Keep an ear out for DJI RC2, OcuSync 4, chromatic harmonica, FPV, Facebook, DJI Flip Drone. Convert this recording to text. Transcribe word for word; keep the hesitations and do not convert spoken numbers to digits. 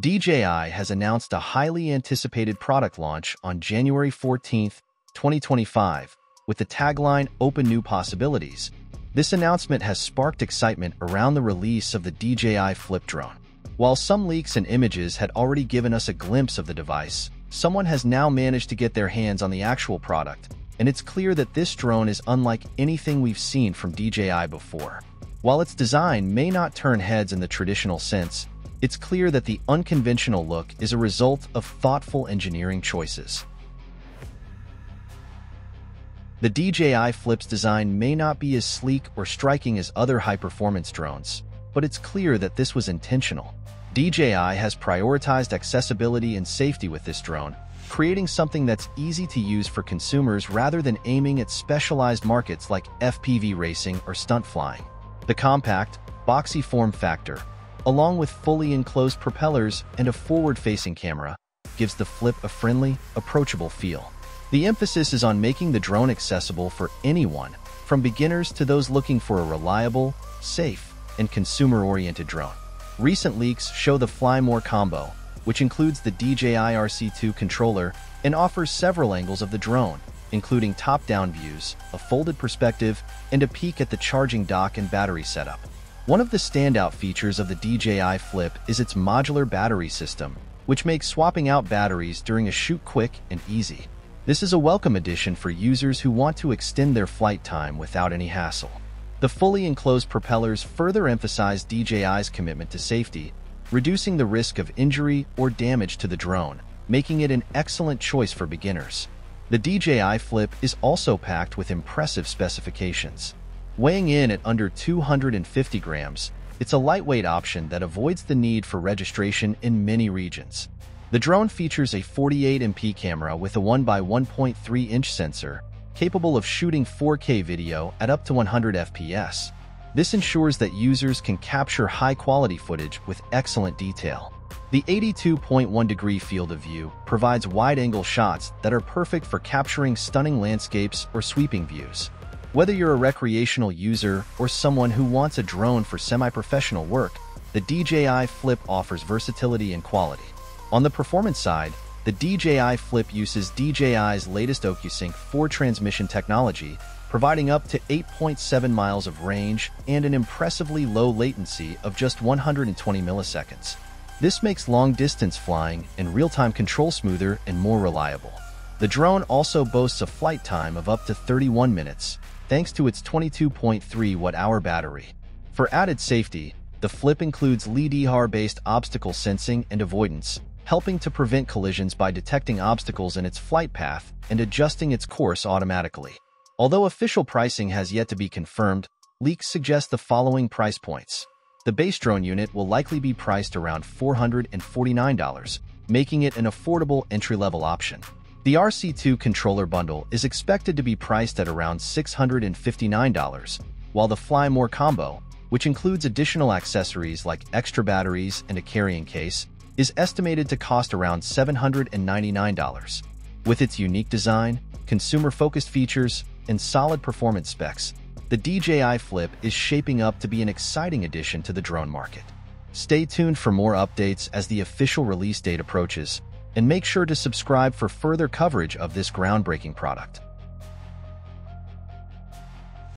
D J I has announced a highly anticipated product launch on January fourteenth, twenty twenty-five, with the tagline, "Open New Possibilities." This announcement has sparked excitement around the release of the D J I Flip Drone. While some leaks and images had already given us a glimpse of the device, someone has now managed to get their hands on the actual product, and it's clear that this drone is unlike anything we've seen from D J I before. While its design may not turn heads in the traditional sense, it's clear that the unconventional look is a result of thoughtful engineering choices. The D J I Flip's design may not be as sleek or striking as other high-performance drones, but it's clear that this was intentional. D J I has prioritized accessibility and safety with this drone, creating something that's easy to use for consumers rather than aiming at specialized markets like F P V racing or stunt flying. The compact, boxy form factor, along with fully enclosed propellers and a forward-facing camera, gives the Flip a friendly, approachable feel. The emphasis is on making the drone accessible for anyone, from beginners to those looking for a reliable, safe, and consumer-oriented drone. Recent leaks show the Fly More combo, which includes the D J I R C two controller and offers several angles of the drone, including top-down views, a folded perspective, and a peek at the charging dock and battery setup. One of the standout features of the D J I Flip is its modular battery system, which makes swapping out batteries during a shoot quick and easy. This is a welcome addition for users who want to extend their flight time without any hassle. The fully enclosed propellers further emphasize D J I's commitment to safety, reducing the risk of injury or damage to the drone, making it an excellent choice for beginners. The D J I Flip is also packed with impressive specifications. Weighing in at under two hundred fifty grams, it's a lightweight option that avoids the need for registration in many regions. The drone features a forty-eight megapixel camera with a one by one point three inch sensor, capable of shooting four K video at up to one hundred F P S. This ensures that users can capture high-quality footage with excellent detail. The eighty-two point one degree field of view provides wide-angle shots that are perfect for capturing stunning landscapes or sweeping views. Whether you're a recreational user or someone who wants a drone for semi-professional work, the D J I Flip offers versatility and quality. On the performance side, the D J I Flip uses D J I's latest OcuSync four transmission technology, providing up to eight point seven miles of range and an impressively low latency of just one hundred twenty milliseconds. This makes long-distance flying and real-time control smoother and more reliable. The drone also boasts a flight time of up to thirty-one minutes, thanks to its twenty-two point three watt hour battery. For added safety, the Flip includes lidar-based obstacle sensing and avoidance, helping to prevent collisions by detecting obstacles in its flight path and adjusting its course automatically. Although official pricing has yet to be confirmed, leaks suggest the following price points. The base drone unit will likely be priced around four hundred forty-nine dollars, making it an affordable entry-level option. The R C two controller bundle is expected to be priced at around six hundred fifty-nine dollars, while the Fly More combo, which includes additional accessories like extra batteries and a carrying case, is estimated to cost around seven hundred ninety-nine dollars. With its unique design, consumer-focused features, and solid performance specs, the D J I Flip is shaping up to be an exciting addition to the drone market. Stay tuned for more updates as the official release date approaches, and make sure to subscribe for further coverage of this groundbreaking product.